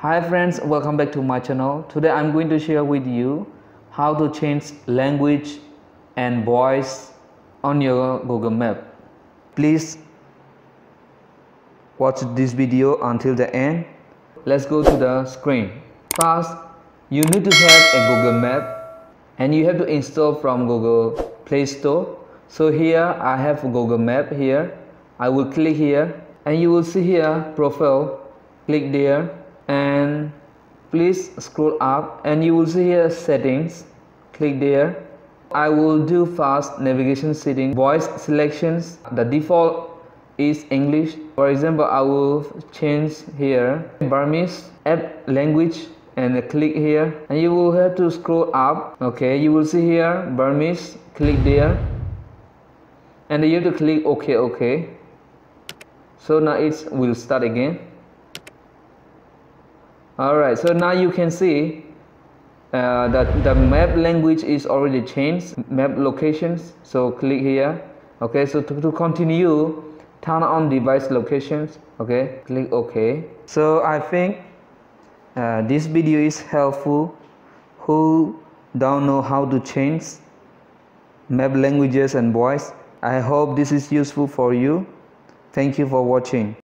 Hi friends, welcome back to my channel. Today I'm going to share with you how to change language and voice on your Google Map. Please watch this video until the end. Let's go to the screen. First, you need to have a Google Map and you have to install from Google Play Store. So here I have Google Map here. I will click here and you will see here profile. Click there. And please scroll up and you will see here settings. Click there. I will do fast navigation setting, voice selections. The default is English. For example, I will change here Burmese, add language, and click here. And you will have to scroll up. Okay, you will see here Burmese. Click there. And you have to click OK, OK. So now it will start again. Alright, so now you can see that the map language is already changed, map locations. So click here. Okay, so to continue, turn on device locations. Okay, click OK. So I think this video is helpful who don't know how to change map languages and voice. I hope this is useful for you. Thank you for watching.